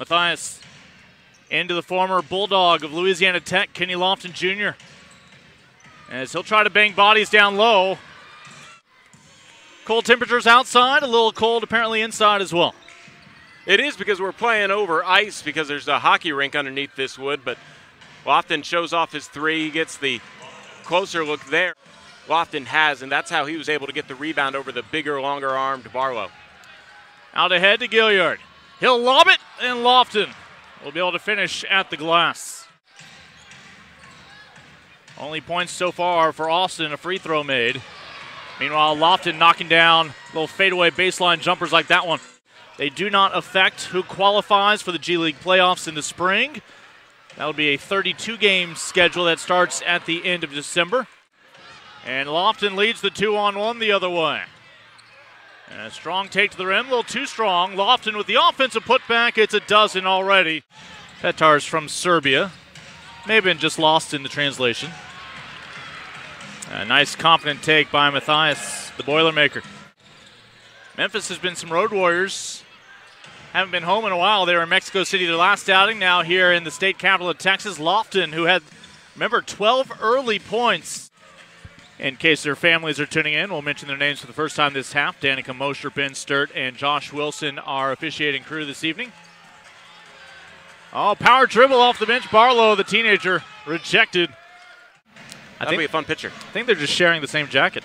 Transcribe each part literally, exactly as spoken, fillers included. Matthias into the former Bulldog of Louisiana Tech, Kenny Lofton, Junior As he'll try to bang bodies down low. Cold temperatures outside, a little cold apparently inside as well. It is because we're playing over ice because there's a hockey rink underneath this wood, but Lofton shows off his three. He gets the closer look there. Lofton has, and that's how he was able to get the rebound over the bigger, longer-armed Barlow. Out ahead to Gilliard. He'll lob it, and Lofton will be able to finish at the glass. Only points so far for Austin, a free throw made. Meanwhile, Lofton knocking down little fadeaway baseline jumpers like that one. They do not affect who qualifies for the G League playoffs in the spring. That'll be a thirty-two game schedule that starts at the end of December. And Lofton leads the two on one the other way. And a strong take to the rim, a little too strong. Lofton with the offensive putback, it's a dozen already. Petar's from Serbia. May have been just lost in the translation. A nice confident take by Matthias, the Boilermaker. Memphis has been some road warriors. Haven't been home in a while. They were in Mexico City their last outing. Now here in the state capital of Texas, Lofton, who had, remember, twelve early points. In case their families are tuning in, we'll mention their names for the first time this half. Danica Mosher, Ben Sturt, and Josh Wilson are officiating crew this evening. Oh, power dribble off the bench. Barlow, the teenager, rejected. I That'll think, be a fun picture. I think they're just sharing the same jacket.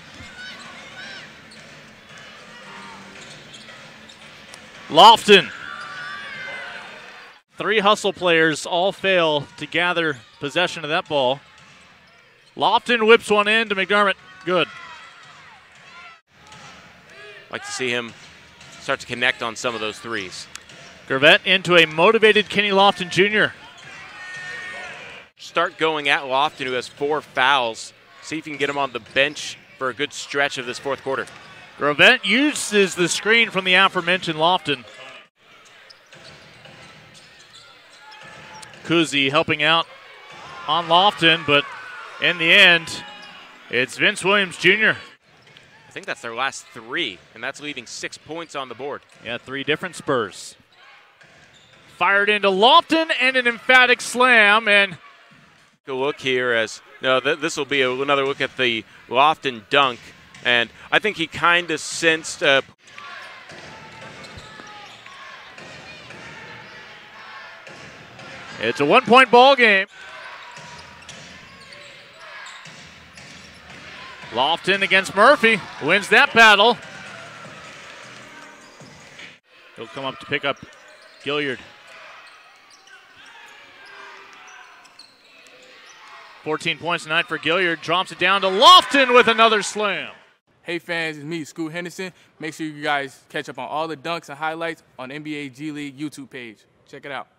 Lofton. Three hustle players all fail to gather possession of that ball. Lofton whips one in to McDermott. Good. Like to see him start to connect on some of those threes. Gravette into a motivated Kenny Lofton, Junior Start going at Lofton, who has four fouls. See if you can get him on the bench for a good stretch of this fourth quarter. Gravette uses the screen from the aforementioned Lofton. Kuzi helping out on Lofton, but in the end, it's Vince Williams, Junior I think that's their last three, and that's leaving six points on the board. Yeah, three different Spurs. Fired into Lofton and an emphatic slam. And a look here as no, th this will be a, another look at the Lofton dunk, and I think he kind of sensed. Uh, it's a one-point ball game. Lofton against Murphy, wins that battle. He'll come up to pick up Gilliard. fourteen points tonight for Gilliard, drops it down to Lofton with another slam. Hey fans, it's me, Scoot Henderson. Make sure you guys catch up on all the dunks and highlights on N B A G League YouTube page. Check it out.